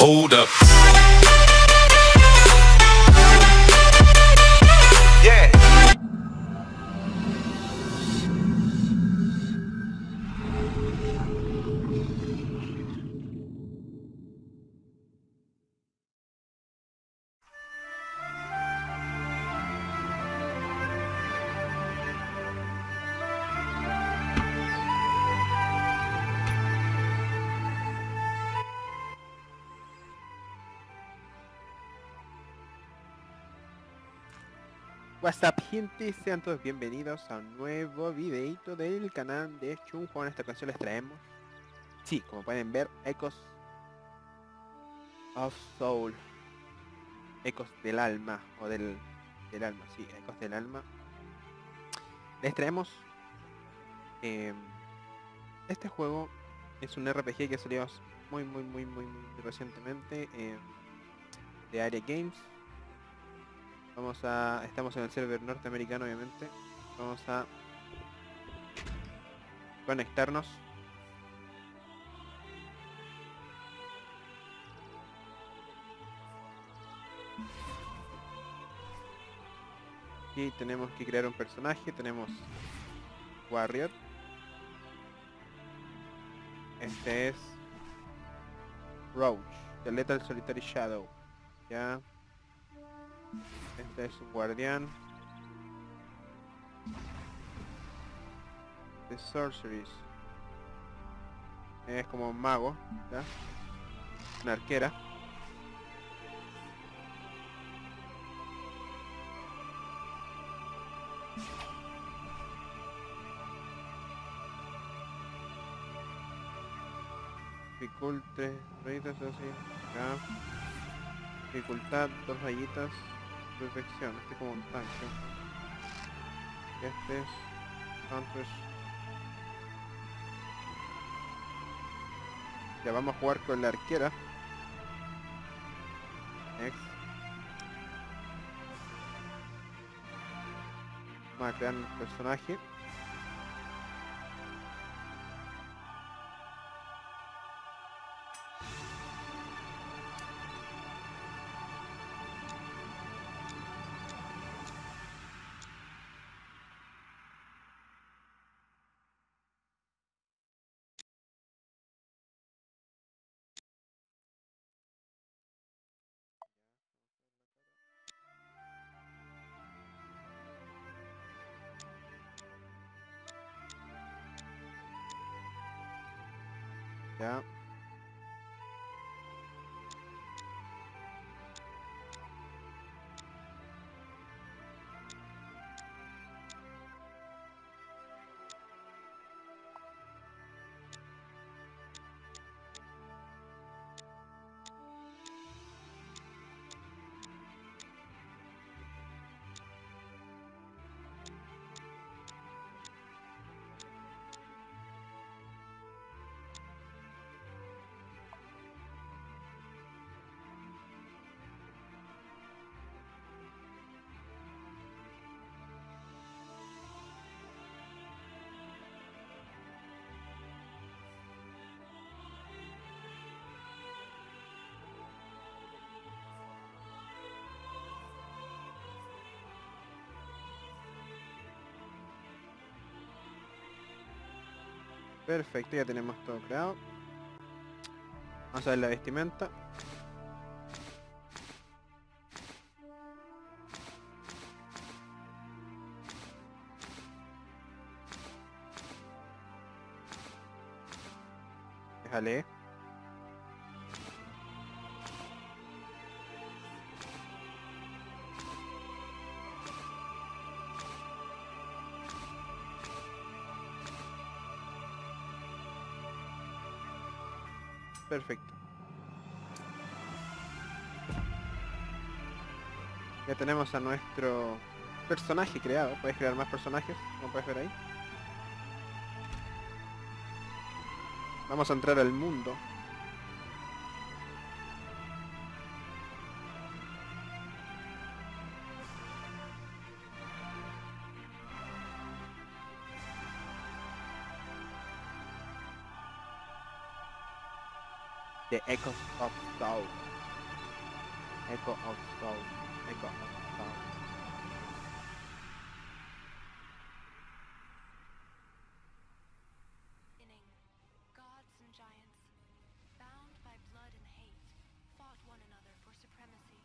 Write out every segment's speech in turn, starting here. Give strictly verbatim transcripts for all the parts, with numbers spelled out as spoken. Hold up. Yeah. What's up, gente, sean todos bienvenidos a un nuevo videito del canal de Chufo. En esta ocasión les traemos, sí, como pueden ver, Echoes of Soul, Ecos del alma, o del, del alma, sí, Ecos del alma. Les traemos, eh, este juego es un R P G que salió muy muy muy muy, muy recientemente, eh, de Aeria Games. Vamos a... estamos en el server norteamericano, obviamente. Vamos a conectarnos. Y tenemos que crear un personaje. Tenemos Warrior. Este es Roach, The Lethal Solitary Shadow. Ya. Este es un guardián. The Sorceries. Es como un mago, ¿ya? Una arquera. Dificultad tres rayitas así. Ya. Dificultad dos rayitas. Perfección, este es como un tanque. Este es Hunter. Ya vamos a jugar con la arquera. Next. Vamos a crear un personaje. Ya. Perfecto, ya tenemos todo creado. Vamos a ver la vestimenta. Déjale. Perfecto. Ya tenemos a nuestro personaje creado. Puedes crear más personajes, como puedes ver ahí. Vamos a entrar al mundo. The Echoes of Soul. Echo of Soul. Echo of Soul. Gods and giants, bound by blood and hate, fought one another for supremacy.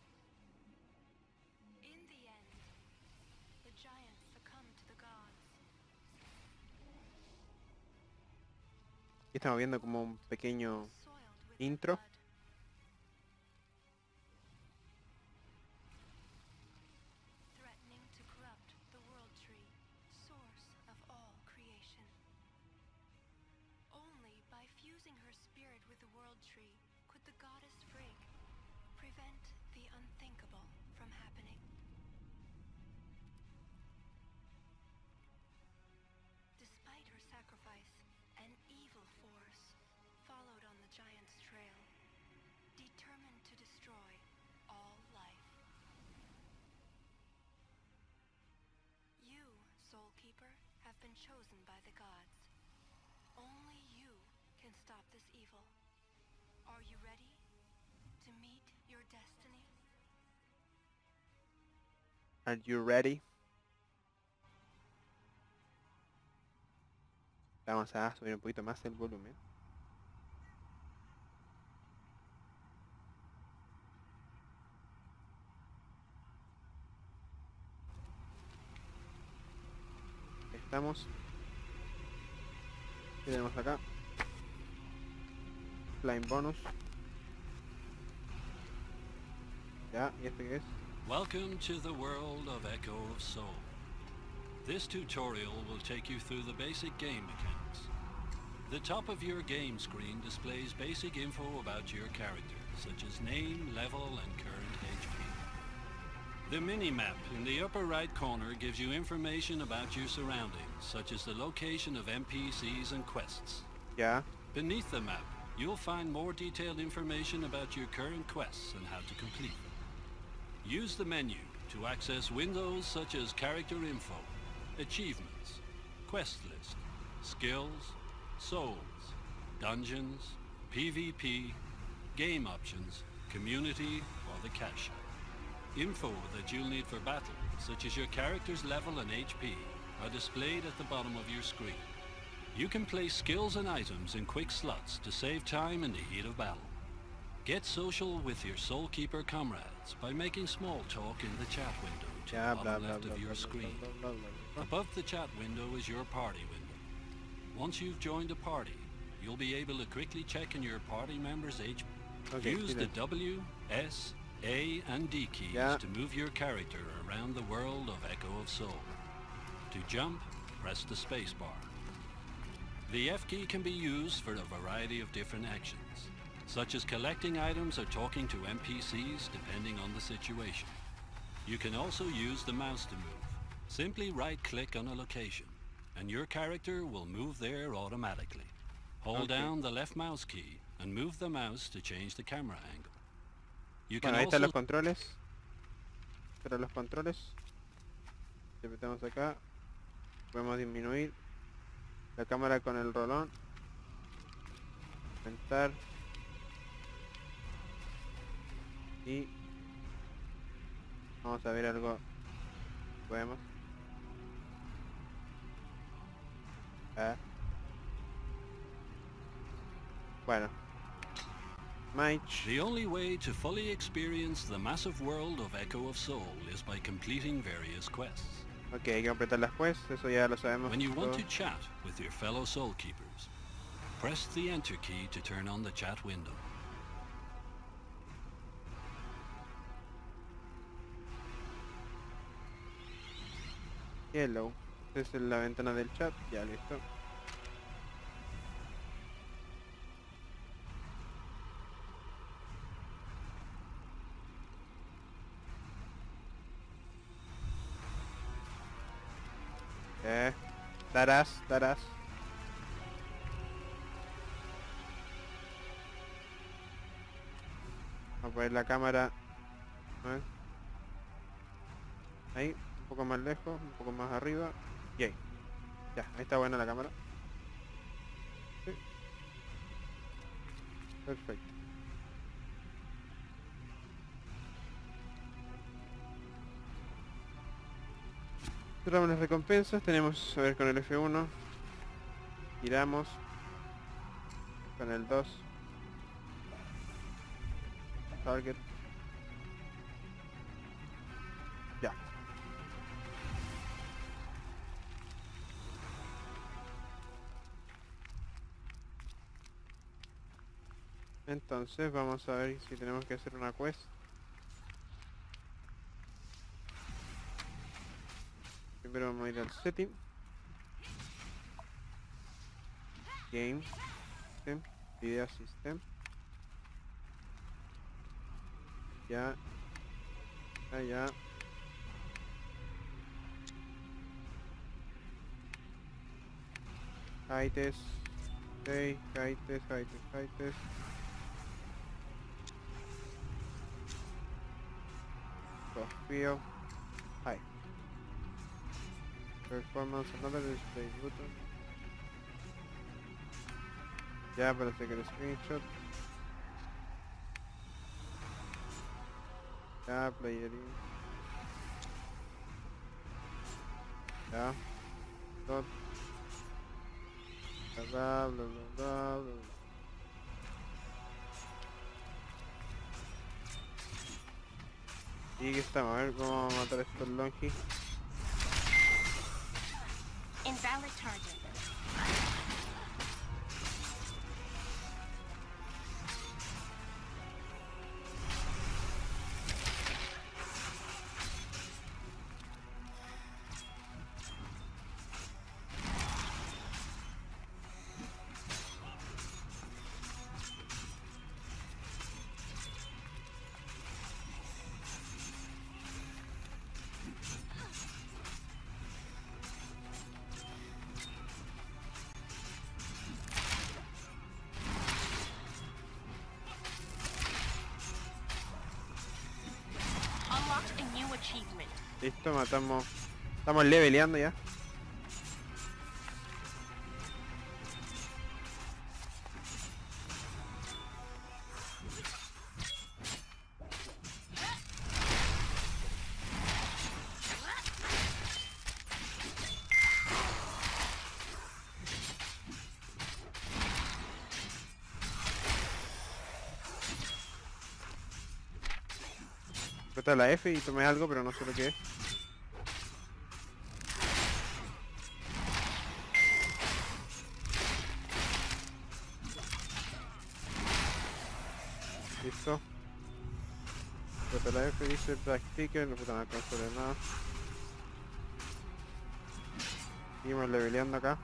In the end, the giants succumbed to the gods. Aquí estamos viendo como un pequeño intro. Chosen by the gods. Only you can stop this evil. Are you ready to meet your destiny? Are you ready? Vamos a subir un poquito más el volumen. Estamos. Y tenemos acá Flying Bonus. Ya, ¿y este qué es? Welcome to the world of Echo of Soul. This tutorial will take you through the basic game mechanics. The top of your game screen displays basic info about your character, such as name, level, and current H P. The mini-map in the upper right corner gives you information about your surroundings, such as the location of N P Cs and quests. Yeah. Beneath the map, you'll find more detailed information about your current quests and how to complete them. Use the menu to access windows such as character info, achievements, quest list, skills, souls, dungeons, PvP, game options, community, or the cash shop. Info that you'll need for battle, such as your character's level and H P, are displayed at the bottom of your screen. You can place skills and items in quick slots to save time in the heat of battle. Get social with your Soulkeeper comrades by making small talk in the chat window to yeah, the bottom blah, left blah, of blah, your screen. Blah, blah, blah, blah, blah. Above the chat window is your party window. Once you've joined a party, you'll be able to quickly check in your party members' H P. Okay, use the W, S, A and D keys yeah. to move your character around the world of Echo of Soul. To jump, press the space bar. The F key can be used for a variety of different actions, such as collecting items or talking to N P Cs depending on the situation. You can also use the mouse to move. Simply right-click on a location, and your character will move there automatically. Hold okay. down the left mouse key and move the mouse to change the camera angle. Bueno, ahí están los controles. Pero los controles, si apretamos acá, podemos disminuir la cámara con el rolón, aumentar y vamos a ver algo. Podemos. Ah. Bueno. The only way to fully experience the massive world of Echo of Soul is by completing various quests. Okay, hay que completar las quests, eso ya lo sabemos. When you want to chat with your fellow Soulkeepers, press the Enter key to turn on the chat window. Hello, esta es la ventana del chat, ya listo. Eh, darás, darás. Vamos a poner la cámara. ¿Eh? Ahí, un poco más lejos, un poco más arriba. Y ahí. Ya, ahí está buena la cámara. Sí. Perfecto. Cerramos las recompensas, tenemos, a ver, con el F uno giramos, con el dos target, ya. Entonces vamos a ver si tenemos que hacer una quest. Primero vamos a ir al setting. Game. System. Video system. Ya. Ya, ya. Haites. Hey, haites, haites, haites. Confío. Hi. Performance another display button. Ya, para sacar el screenshot. Ya, player in. Ya. Stop. Bla bla bla bla bla. Y aquí estamos, a ver cómo vamos a matar a estos longi. Invalid target. Listo, matamos. Estamos leveleando ya. Está la F y tomé algo, pero no sé lo que es. Listo. Está la F, dice Black Ticket, no puedo alcanzar nada. Seguimos leveleando acá.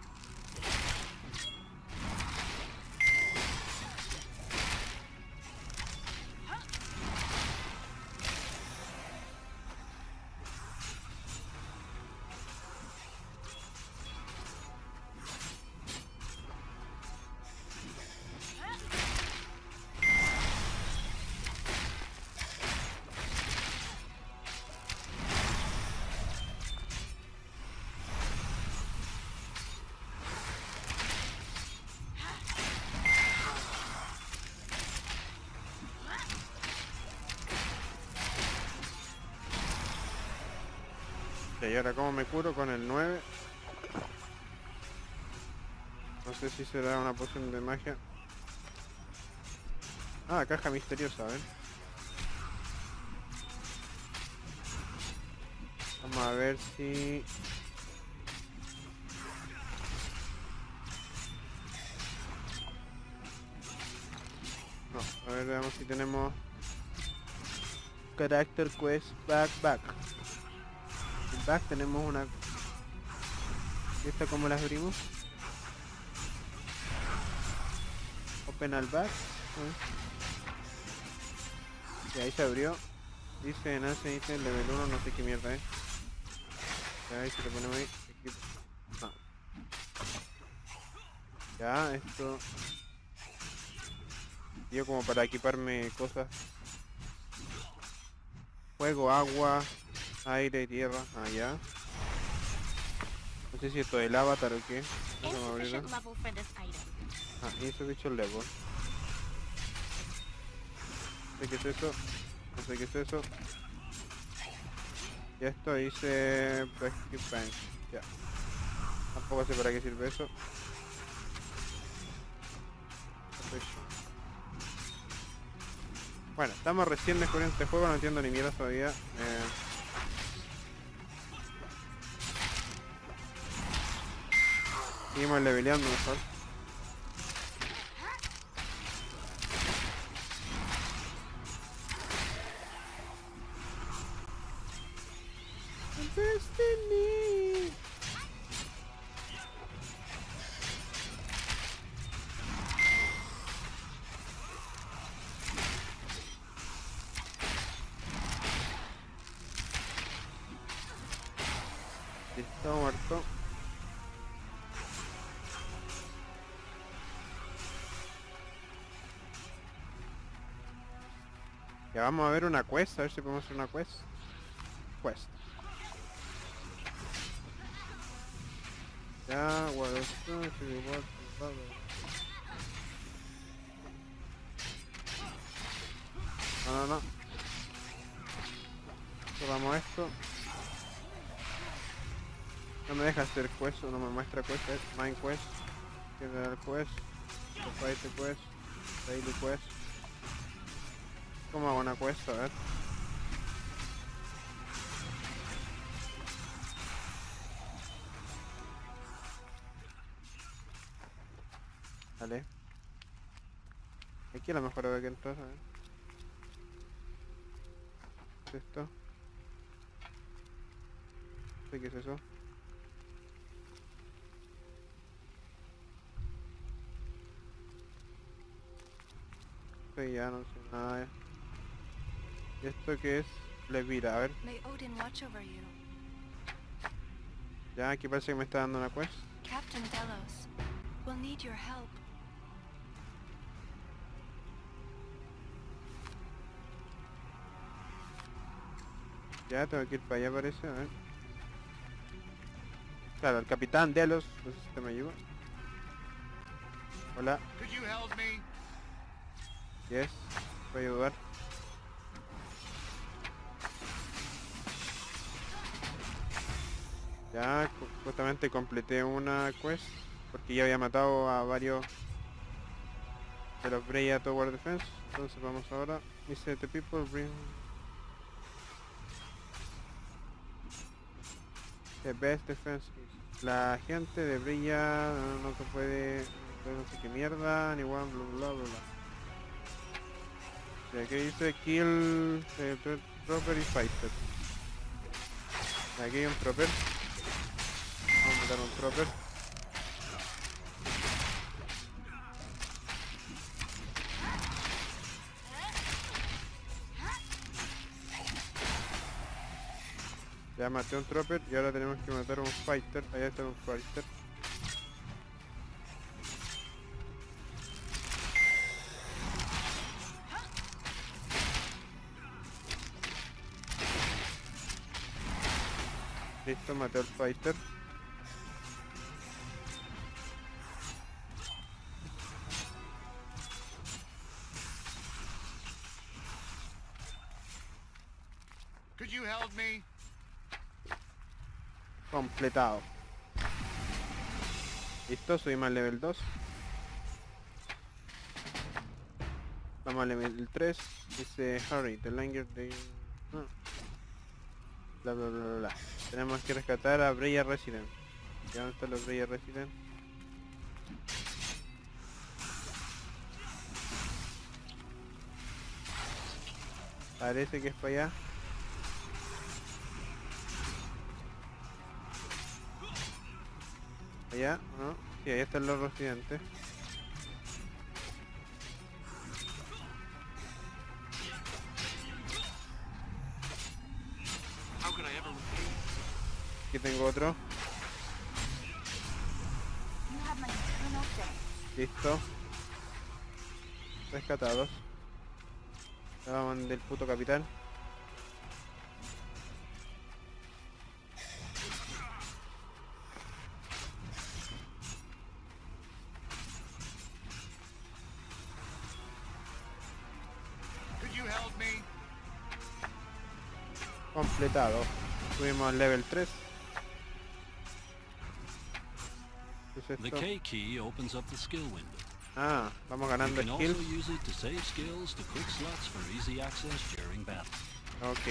Y ahora como me curo con el nueve. No sé si será una poción de magia. Ah, caja misteriosa, ¿eh? Vamos a ver si... No, a ver, veamos si tenemos... Character Quest Back Back. Back, tenemos una... ¿Esta cómo la abrimos? Open al back. ¿Eh? Y ahí se abrió. Dice en Ace, dice level uno, no sé qué mierda es. Eh. Ya, ahí se lo ponemos ahí. No. Ya, esto... Dio como para equiparme cosas. Fuego, agua... Aire y tierra, allá. Ah, no sé si esto es el avatar o qué. No me abrirá. Ah, insufficient level. No sé qué es eso. No sé qué es eso. Y esto hice Breakthrough Bank. Ya. Tampoco sé para qué sirve eso. Bueno, estamos recién descubriendo este juego, no entiendo ni mierda todavía. Eh... Seguimos leveleando mejor. Está muerto. Ya vamos a ver una quest, a ver si podemos hacer una quest. Quest. Ya, what is this? What is no, no, no. Cerramos esto. No me deja hacer quest, no me muestra quest, es mine quest, general quest, fighter quest, daily quest. ¿Cómo hago una quest? A ver. Vale. Aquí a lo mejor habrá que entrar, a ver. ¿Qué es esto? No sé qué es eso. Ya no sé nada. ¿Y esto qué es? Levina, a ver. Ya, aquí parece que me está dando una quest. Captain Delos, we'll need your help. Ya, tengo que ir para allá parece, a ver. Claro, el Capitán Delos, no sé si te me ayuda. Hola. Yes, voy a ayudar. Ya, justamente completé una quest porque ya había matado a varios de los Breya Tower Defense. Entonces vamos ahora. Dice the people bring the best defense. La gente de Breya no se puede, no sé qué mierda, ni one bla bla bla. Aquí dice kill eh, Tropper y Fighter. Aquí hay un Tropper. Vamos a matar un Tropper. Ya maté un Tropper y ahora tenemos que matar a un Fighter. Allá está un Fighter. Listo, maté al Fighter. Could you help me? Completado. Listo, subimos al level dos. Vamos al level tres. Dice hurry, the longer they... Ah. Bla bla bla bla. Tenemos que rescatar a Brilla Resident. ¿Dónde están los Brilla Resident? Parece que es para allá. Allá, ¿no? Sí, ahí están los residentes. Aquí tengo otro. Listo. Rescatados. Ahora vamos del puto capital. Completado. Subimos al level tres. ¿Qué es esto? Ah, vamos ganando skills. Ok.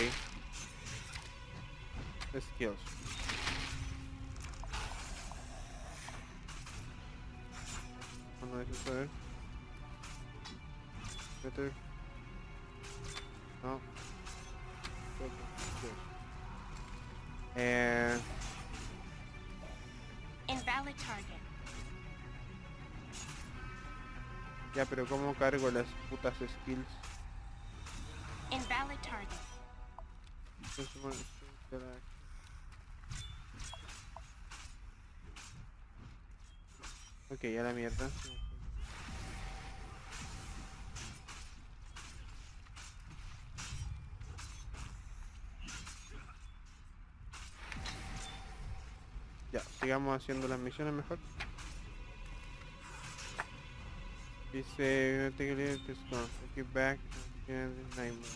Skills. No dejes saber. Better. No. Eh. Ya, pero ¿cómo cargo las putas skills? Invalid target. Ok, ya la mierda. Ya, sigamos haciendo las misiones mejor. Dice, take a little bit of time, take it back, and nine more.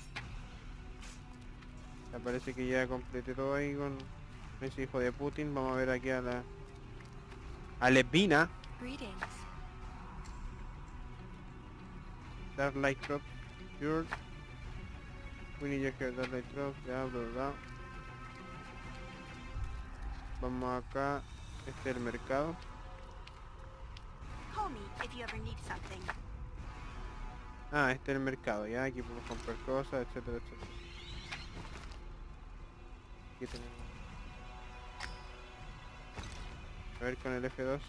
Ya parece que ya completé todo ahí con ese hijo de Putin. Vamos a ver aquí a la... a Levina. Dark Lyscope, yours. We need your hair, Dark Lyscope, ya, bla bla. Vamos acá, este es el mercado. Ah, este es el mercado, ya, aquí podemos comprar cosas, etcétera, etcétera. Aquí tenemos. A ver con el F dos.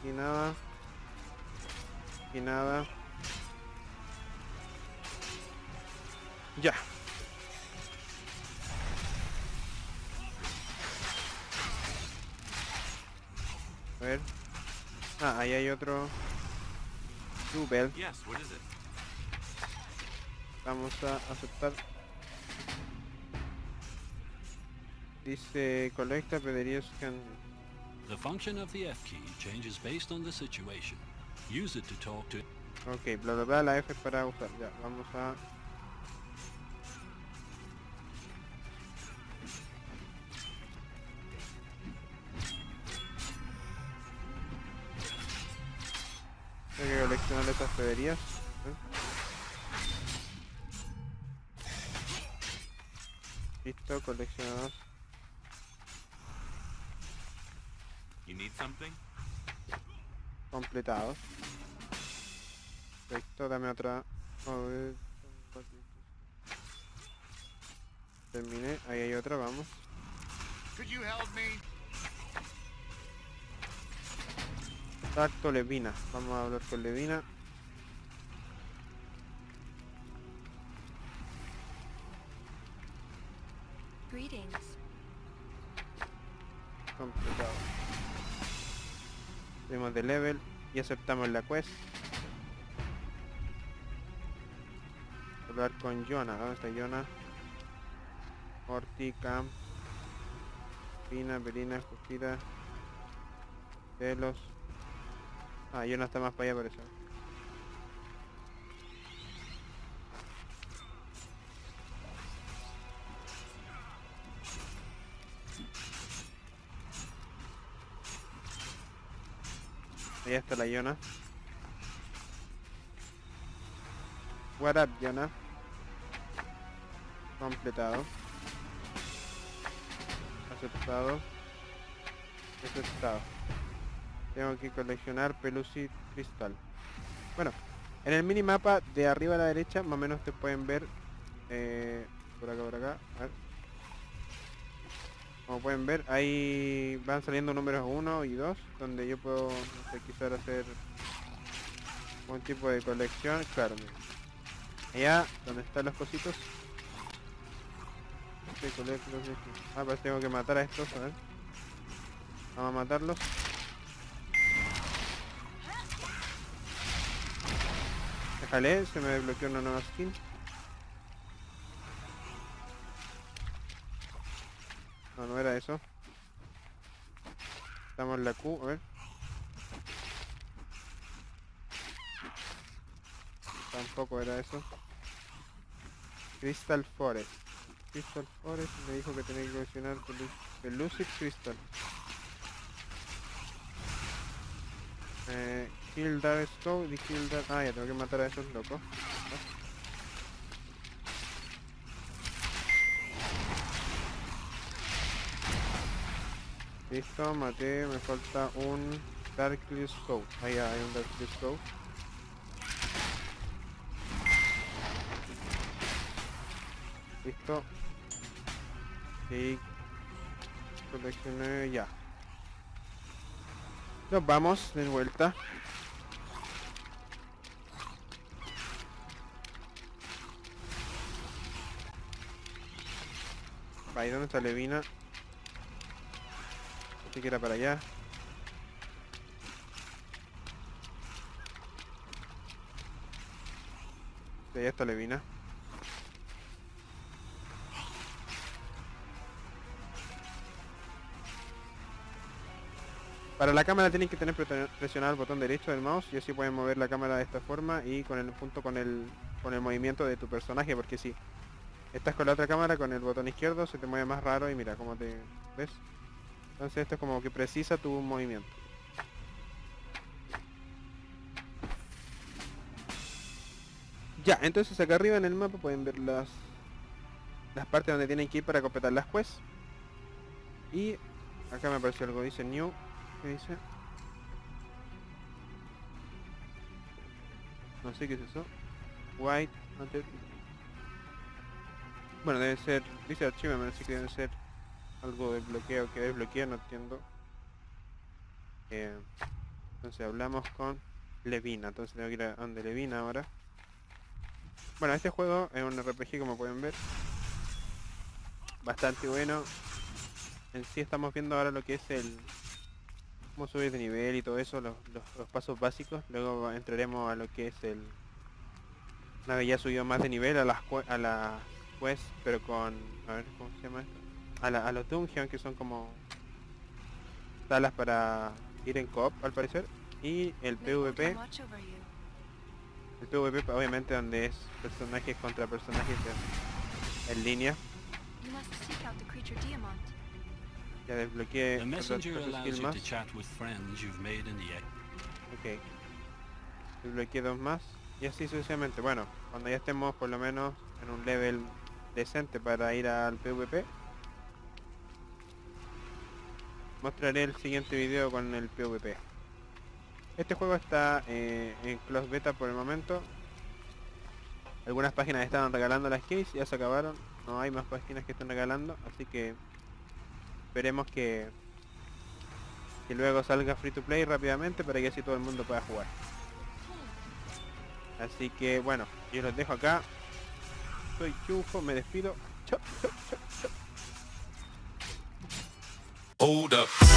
Aquí nada. Aquí nada. Ya. A ver. Ah, ahí hay otro. Dubel. Vamos a aceptar. Dice colecta pedrerías can. The function of the F key changes based on the situation. Use it to talk to. Okay, bla bla bla, la F es para usar. Ya, vamos a. Hay que coleccionar estas pedrerías. ¿Eh? Listo, coleccionados. You need something? Completados. Perfecto, dame otra. A ver. Terminé, ahí hay otra, vamos. Could you help me? Contacto Levina, vamos a hablar con Levina. Completado. Subimos de level y aceptamos la quest. Hablar con Jonah, ¿dónde está Jonah? Orti, Camp, Pina, Belina, Justita, Delos. Ah, yo no está más para allá por eso. Ahí está la Jonah. What up, Jonah. Completado. Aceptado. Aceptado. Tengo que coleccionar Pelucid Crystal. Bueno, en el minimapa de arriba a la derecha, más o menos te pueden ver eh, por acá, por acá. A ver. Como pueden ver, ahí van saliendo números uno y dos, donde yo puedo, no sé, quizás hacer un tipo de colección. Claro, allá donde están los cositos. Ah, pues tengo que matar a estos, a ver. Vamos a matarlos. Déjale, se me desbloqueó una nueva skin. No, no era eso. Damos la Q, a ver. Tampoco era eso. Crystal Forest. Crystal Forest me dijo que tenía que coleccionar Pelucid Crystal. Eh, Kill Dark Lyscope y Kill Dark... Ah, ya tengo que matar a esos locos. Listo, maté, me falta un Dark Lyscope. Ah, ya, hay un Dark Lyscope. Listo. Y... coleccioné ya. Nos vamos de vuelta. Ahí, ¿dónde está Levina? Así que era para allá. De allá está Levina. Para la cámara tienen que tener presionado el botón derecho del mouse y así pueden mover la cámara de esta forma y con el punto con el, con el movimiento de tu personaje, porque si estás con la otra cámara con el botón izquierdo se te mueve más raro y mira cómo te ves. Entonces esto es como que precisa tu movimiento. Ya, entonces acá arriba en el mapa pueden ver las, las partes donde tienen que ir para completar las quests. Y acá me apareció algo, dice New. ¿Qué dice? No sé qué es eso. White Hunter. Bueno, debe ser... dice archivo, así que debe ser algo de bloqueo que desbloquea, no entiendo. Eh, entonces hablamos con Levina, entonces tengo que ir a donde Levina ahora. Bueno, este juego es un R P G como pueden ver. Bastante bueno. En sí estamos viendo ahora lo que es el... cómo subir de nivel y todo eso, los, los, los pasos básicos. Luego entraremos a lo que es el... una vez ya subido más de nivel a las a la quest, pero con... a ver, ¿cómo se llama esto? A, la, a los dungeons, que son como... salas para ir en co-op al parecer. Y el PvP. El PvP obviamente donde es personajes contra personajes en, en línea. Ya desbloqueé los skills más. Ok. Desbloqueé dos más. Y así sucesivamente. Bueno, cuando ya estemos por lo menos en un level decente para ir al PvP, mostraré el siguiente video con el PvP. Este juego está eh, en closed beta por el momento. Algunas páginas estaban regalando las keys, ya se acabaron. No hay más páginas que están regalando, así que... esperemos que, que luego salga free to play rápidamente para que así todo el mundo pueda jugar. Así que bueno, yo los dejo acá. Soy Chufo, me despido. Chau, chau, chau, chau.